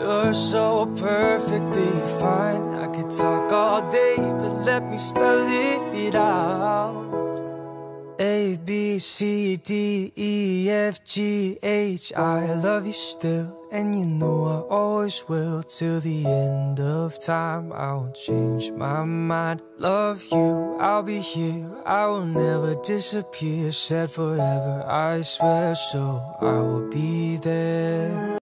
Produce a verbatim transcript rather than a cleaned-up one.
You're so perfectly fine. I could talk all day, but let me spell it out. A, B, C, D, E, F, G, H. I love you still, and you know I always will. Till the end of time, I won't change my mind. Love you, I'll be here, I will never disappear. Said forever, I swear, so I will be there.